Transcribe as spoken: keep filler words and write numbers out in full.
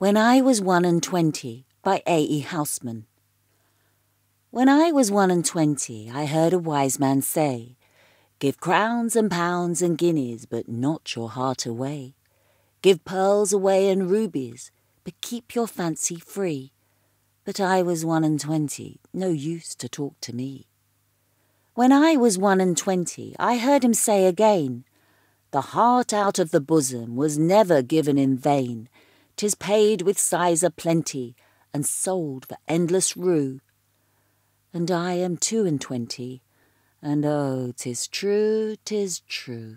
When I Was One and Twenty by A. E. Housman. When I was one and twenty, I heard a wise man say, "Give crowns and pounds and guineas, but not your heart away. Give pearls away and rubies, but keep your fancy free." But I was one and twenty, no use to talk to me. When I was one and twenty, I heard him say again, "The heart out of the bosom was never given in vain. 'Tis paid with sighs a plenty, and sold for endless rue." And I am two and twenty, and oh, 'tis true, 'tis true.